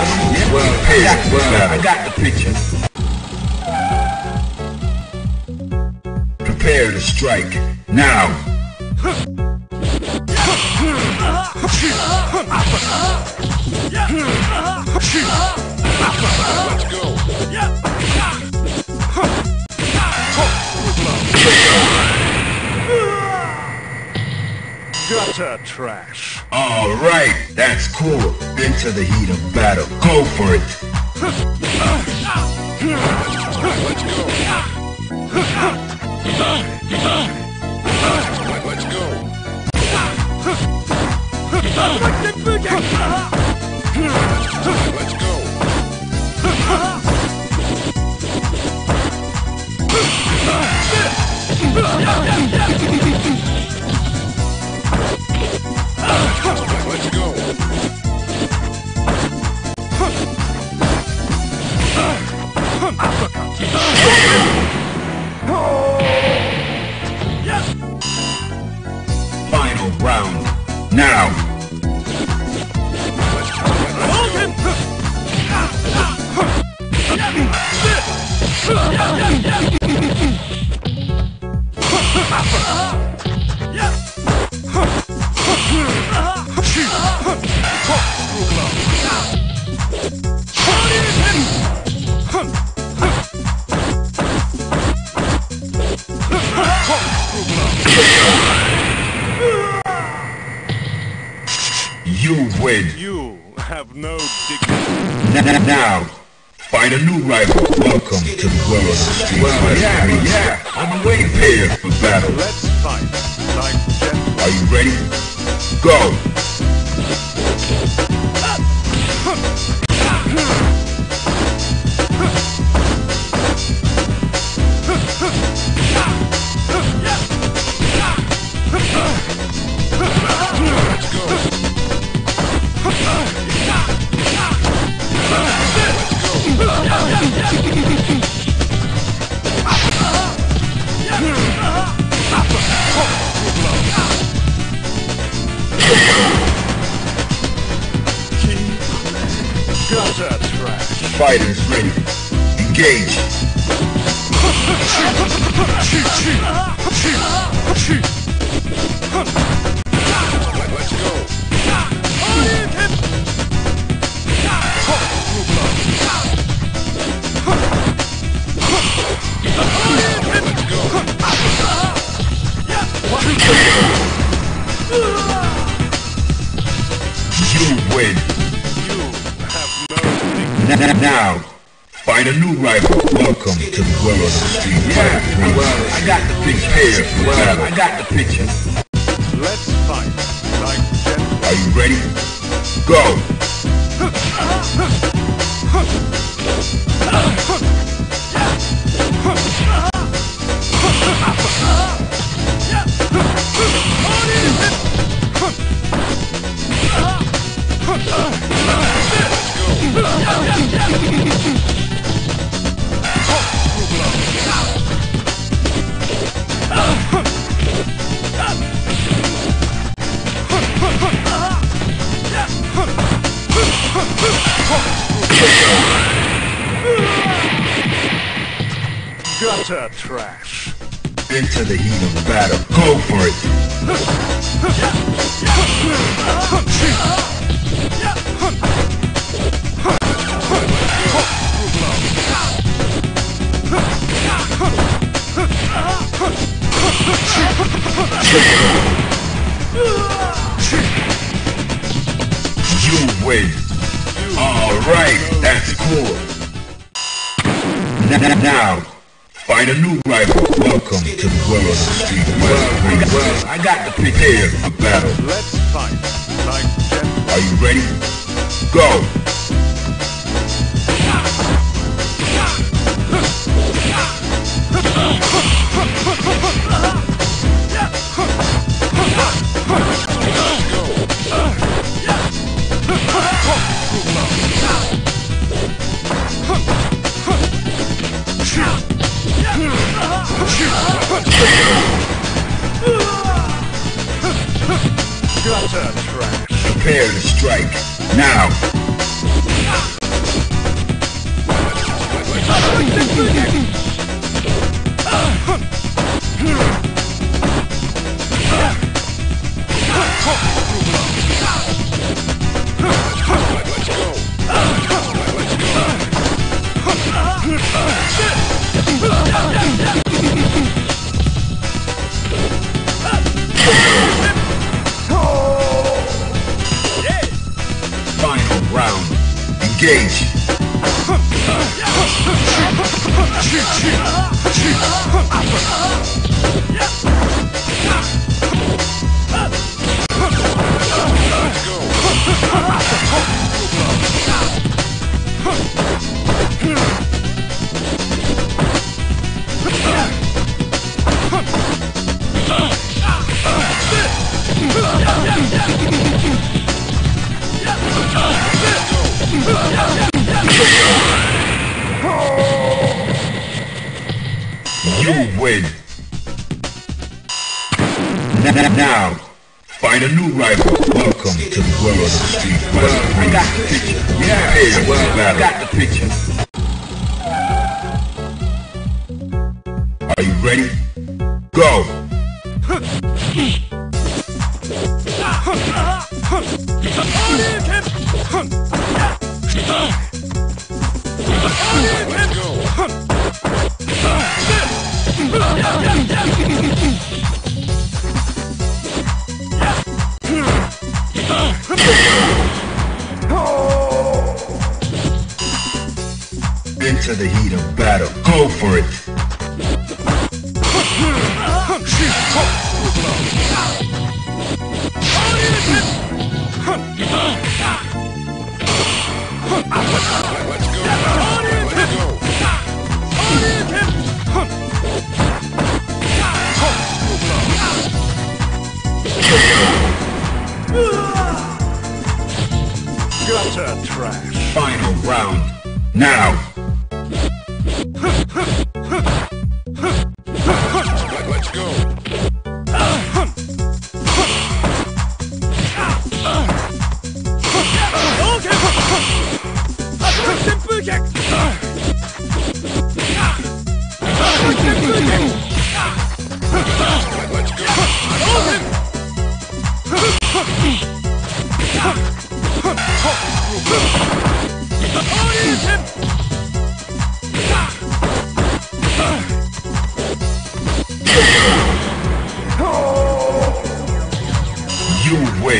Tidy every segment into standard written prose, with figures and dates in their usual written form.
Well, exactly. Well, I got the picture. Prepare to strike now. Let's go. Gutter trash. Alright, that's cool. Into the heat of battle. Go for it. Let's go. Let's go. Let's go. Final round, now! You win. You have no dignity. Now, find a new rival. Welcome to the world of the street. Well, yeah. I'm waiting here for battle. Let's fight. Are you ready? Go. Fighters ready. Engage. Let's go. You win. Now, find a new rival. Welcome to the world of the Street Fighter 3. Well, I got the picture. Well, I got the picture. Let's fight like gentlemen. Are you ready? Go! Gutter trash. Into the heat of battle. Go for it. You win. Alright, that's cool. Now, find a new rival. Welcome to the world of the street. Well, I got to prepare for battle. Let's fight like gentlemen. Are you ready? Go! Gutter trash. Prepare to strike now. Engage. You win. Now, find a new rival. Welcome to the world of Street Fighter 3. I got the picture. Yeah, hey, well, I got the picture. Are you ready? Go! Into the heat of battle, go for it. Gutter trash. Final round. Now. You win.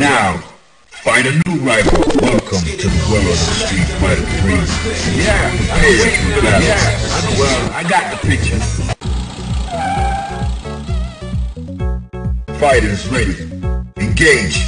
Now, find a new rival. Welcome to the world of Street Fighter 3. Yeah, well, I got the picture. Fighters ready. Engage.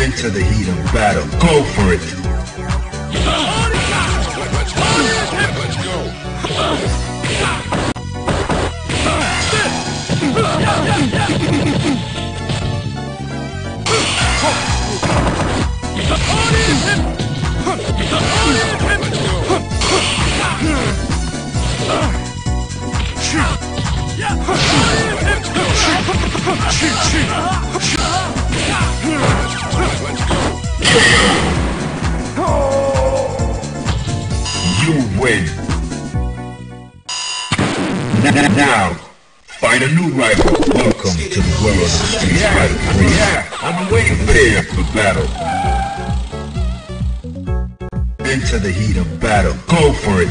Into the heat of battle, go for it. Let's go. You win. Now, find a new rival. Welcome to the world of Street Fighter 3. Yeah, I'm waiting for battle. Into the heat of battle. Go for it.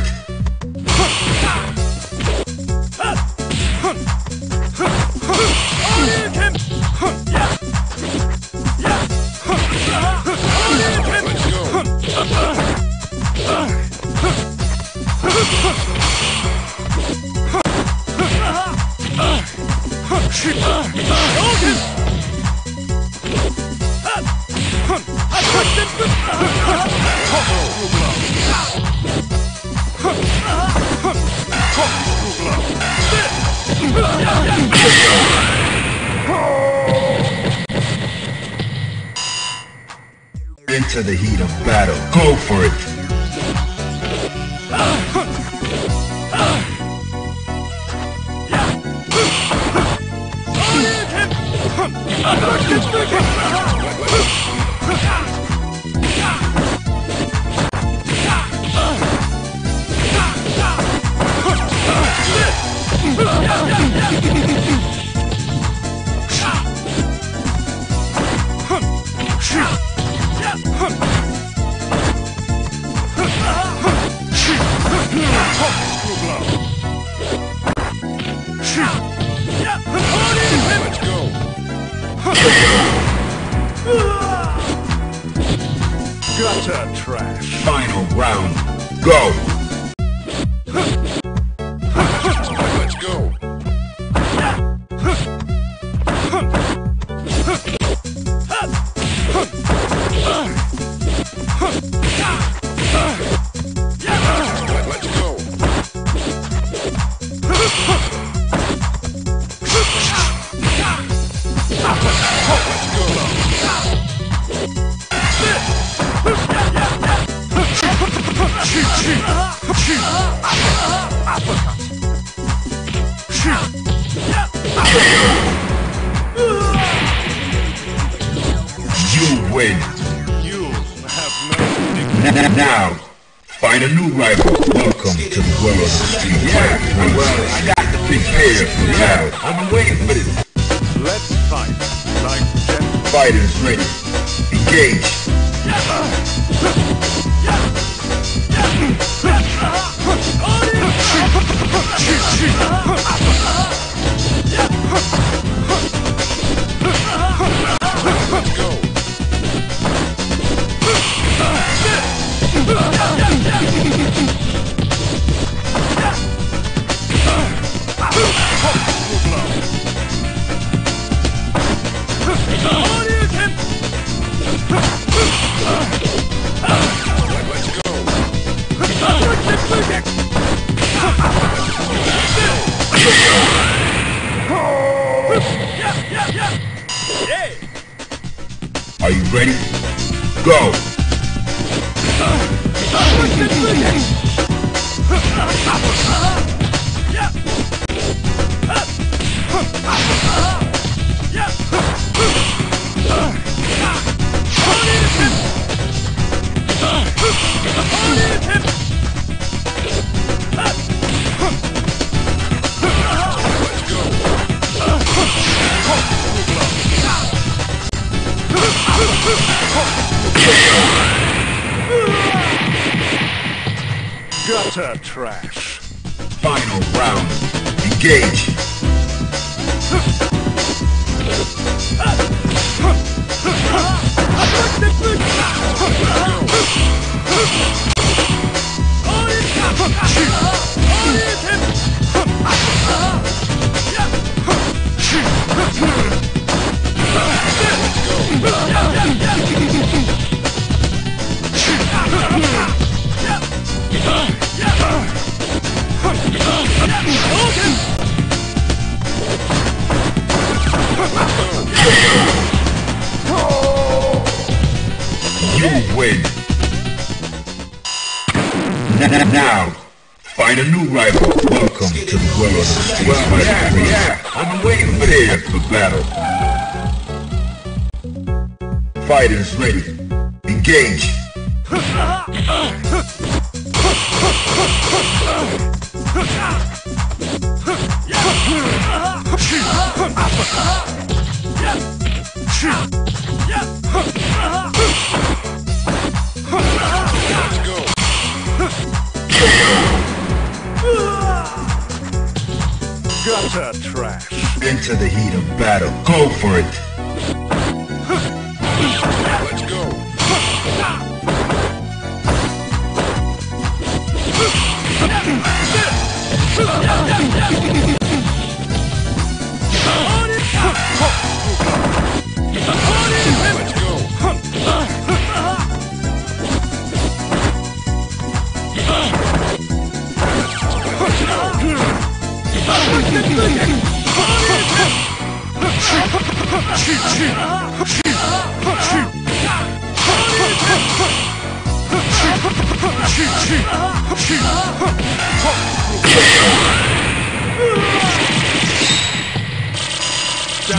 Into the heat of battle, go for it. go! Let's go! Let's go! Let's go! You win. You have no. Now, find a new rival. Welcome to the world of Street Fighter 3. Well, I got to prepare for battle. I've been waiting for this. Let's fight like gentlemen. Fighters ready. Engage. Are you ready? Go! Gutter trash. Final round. Engage. You win. Now, find a new rival. Welcome to the world of Street Fighter. Yeah, I'm waiting for there for battle. Fighters ready. Engage. Let's go. Gutter trash. Into the heat of battle. Go for it. Let's go. Let's go.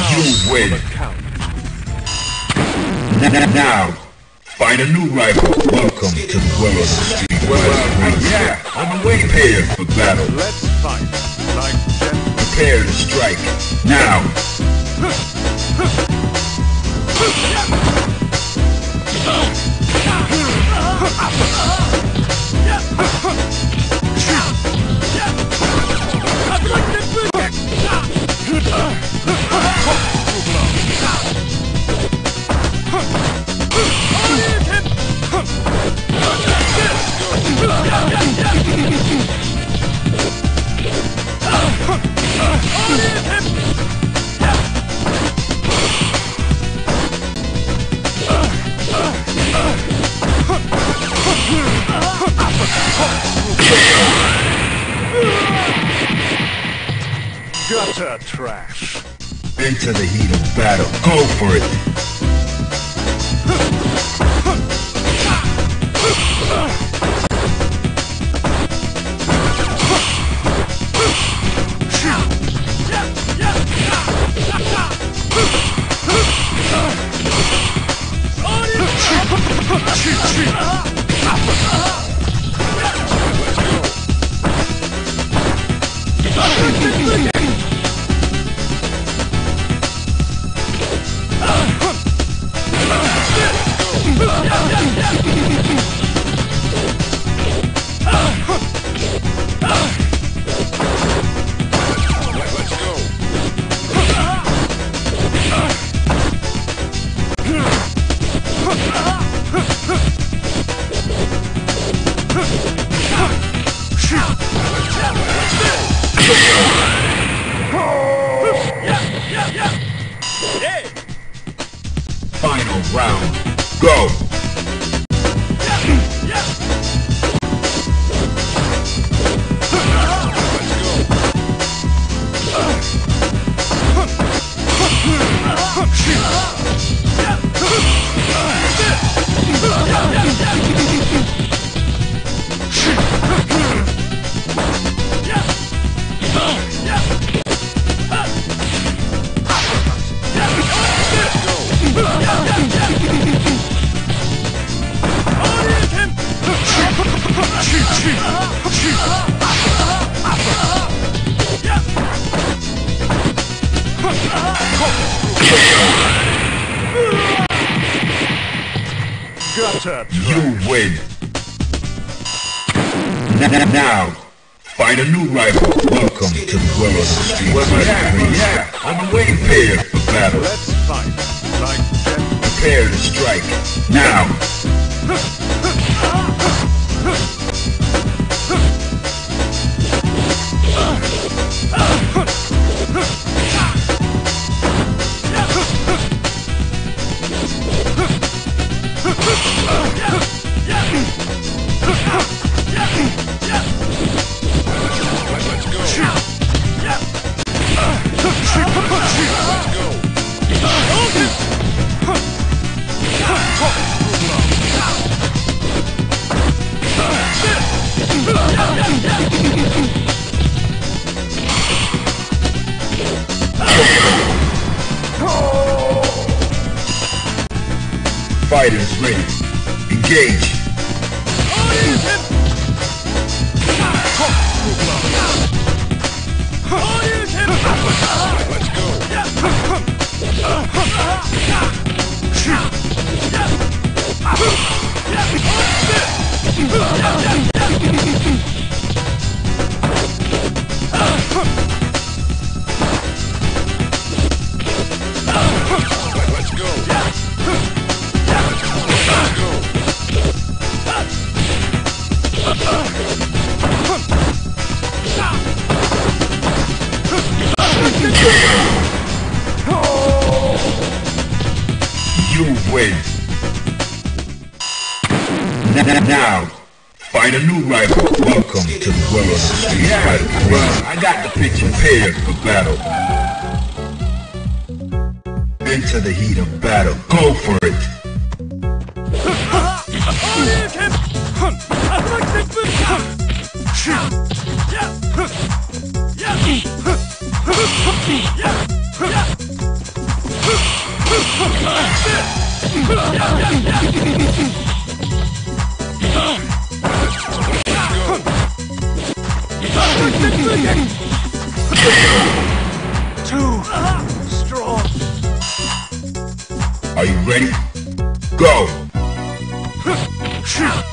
You win. Now, find a new rival. Welcome to the world of Street Fighter. Well, yeah, I'm away. Prepare for battle. Let's fight like gentlemen. Prepare to strike now. Gutter trash. Into the heat of battle. Go for it. Final round, go! You win. Now, find a new rival. Welcome to the world of Street Fighter 3. Yeah, I'm waiting. Prepare for battle. Let's fight. Like prepare to strike. Now. Fighters ready. Engage. Let's go. Let's go. You win. Now, find a new rival. Welcome to the world of Street Fighter 3. I got the pitch prepared for battle. Into the heat of battle. Go for it. Too strong. Are you ready? Go. Let's go.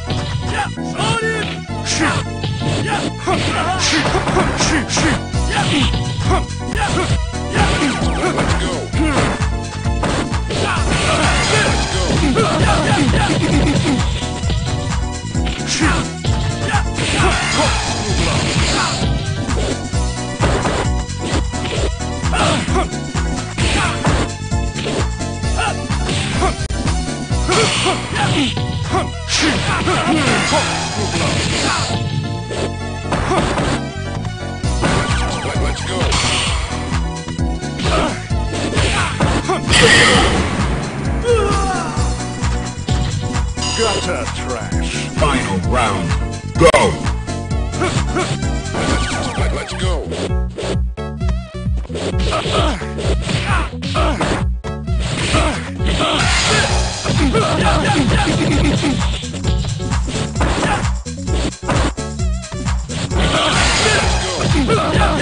You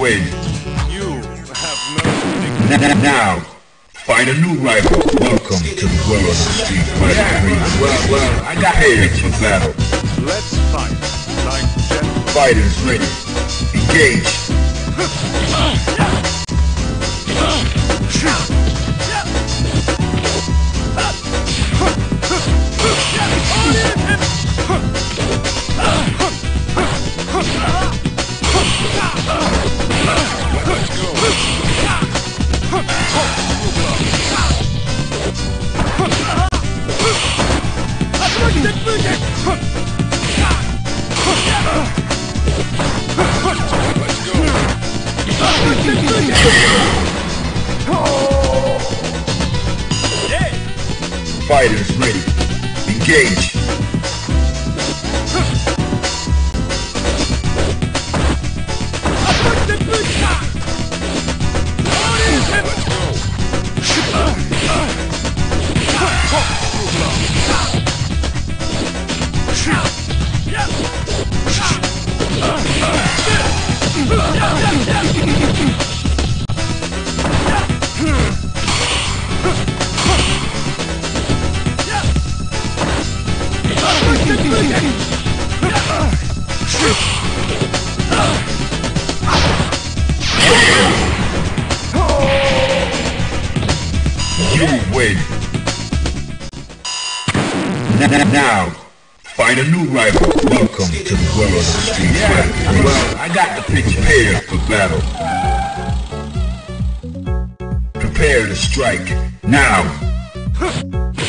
win. You have no. Now, find a new rival. Welcome to the world of Street Fighter 3. Well, I got prepared for battle. Let's fight like gentlemen. Fighters ready. Engage. Fighters ready. Engage. Now, find a new rival. Welcome to the world of Street Fighter 3. Well, I got the picture. Prepare for battle. Prepare to strike. Now. Let's